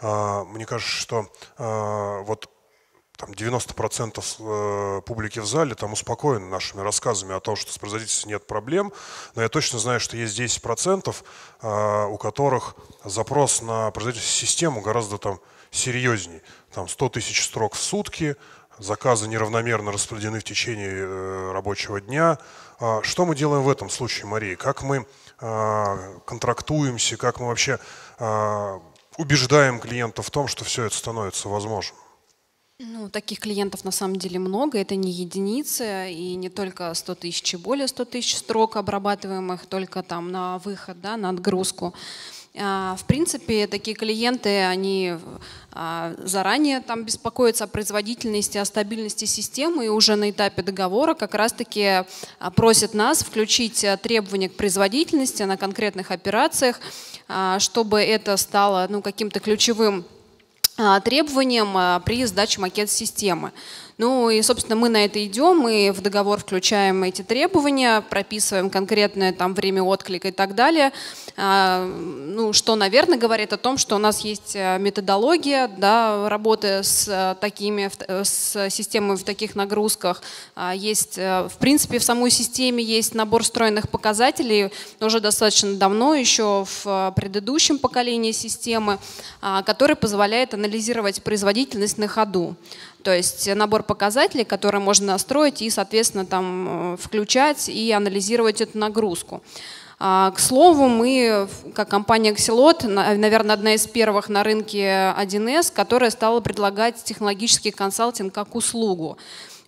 мне кажется, что вот там 90% публики в зале там успокоены нашими рассказами о том, что с производительностью нет проблем, но я точно знаю, что есть 10%, у которых запрос на производительную систему гораздо там серьезней. Там 100 тысяч строк в сутки, заказы неравномерно распределены в течение рабочего дня. Что мы делаем в этом случае, Мария? Как мы контрактуемся, как мы вообще убеждаем клиентов в том, что все это становится возможным? Ну, таких клиентов на самом деле много, это не единицы, и не только 100 тысяч и более 100 тысяч строк обрабатываемых только там на выход, да, на отгрузку. В принципе, такие клиенты, они заранее там беспокоятся о производительности, о стабильности системы, и уже на этапе договора как раз-таки просят нас включить требования к производительности на конкретных операциях, чтобы это стало, ну, каким-то ключевым требованиям при сдаче макета системы. Ну и, собственно, мы на это идем, мы в договор включаем эти требования, прописываем конкретное там время отклика и так далее, ну, что, наверное, говорит о том, что у нас есть методология, да, работы с системой в таких нагрузках, есть, в принципе, в самой системе есть набор встроенных показателей, уже достаточно давно, еще в предыдущем поколении системы, который позволяет анализировать производительность на ходу. То есть набор показателей, которые можно настроить и, соответственно, там включать и анализировать эту нагрузку. К слову, мы, как компания Axelot, наверное, одна из первых на рынке 1С, которая стала предлагать технологический консалтинг как услугу.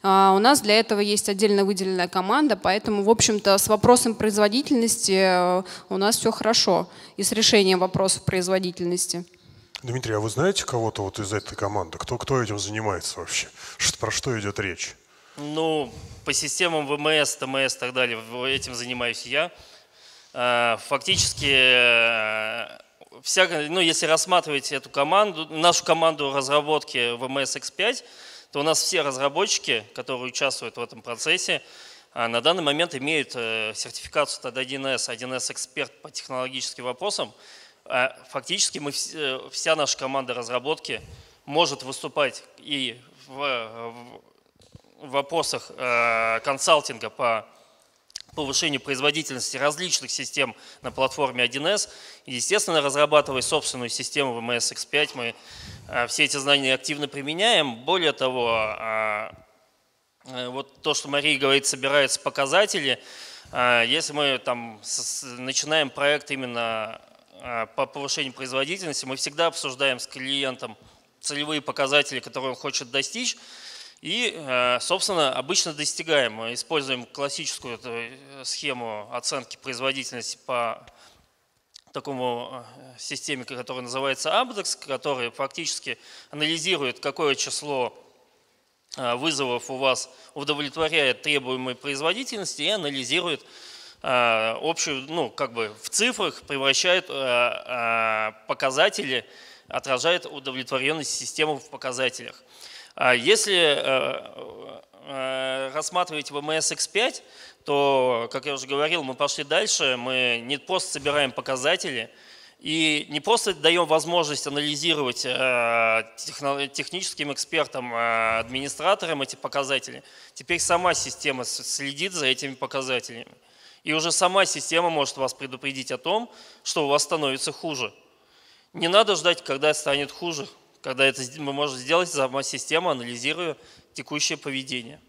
У нас для этого есть отдельно выделенная команда, поэтому, в общем-то, с вопросом производительности у нас все хорошо и с решением вопросов производительности. Дмитрий, а вы знаете кого-то вот из этой команды? Кто этим занимается вообще? Про что идет речь? Ну, по системам ВМС, ТМС и так далее, этим занимаюсь я. Фактически, ну, если рассматривать эту команду, нашу команду разработки ВМС X5, то у нас все разработчики, которые участвуют в этом процессе, на данный момент имеют сертификацию от 1С, 1С эксперт по технологическим вопросам. Фактически вся наша команда разработки может выступать и в вопросах консалтинга по повышению производительности различных систем на платформе 1С. Естественно, разрабатывая собственную систему ВМС X5, мы все эти знания активно применяем. Более того, вот то, что Мария говорит, собираются показатели. Если мы там начинаем проект именно по повышению производительности, мы всегда обсуждаем с клиентом целевые показатели, которые он хочет достичь, и, собственно, обычно достигаем. Мы используем классическую схему оценки производительности по такому системе, которая называется Абдекс, который фактически анализирует, какое число вызовов у вас удовлетворяет требуемой производительности, и анализирует общую, ну, как бы в цифрах превращает показатели, отражает удовлетворенность системы в показателях. Если рассматривать ВМС X5, то, как я уже говорил, мы пошли дальше, мы не просто собираем показатели и не просто даем возможность анализировать техническим экспертам, администраторам эти показатели, теперь сама система следит за этими показателями. И уже сама система может вас предупредить о том, что у вас становится хуже. Не надо ждать, когда станет хуже, когда это может сделать сама система, анализируя текущее поведение.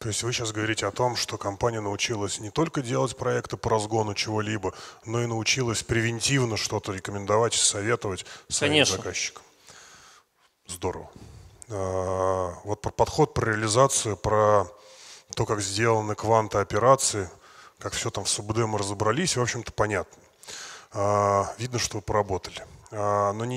То есть вы сейчас говорите о том, что компания научилась не только делать проекты по разгону чего-либо, но и научилась превентивно что-то рекомендовать и советовать своим заказчикам. Здорово. Вот про подход, про реализацию, про то, как сделаны кванты операции, как все там в СУБД мы разобрались, в общем-то, понятно. Видно, что вы поработали. Но не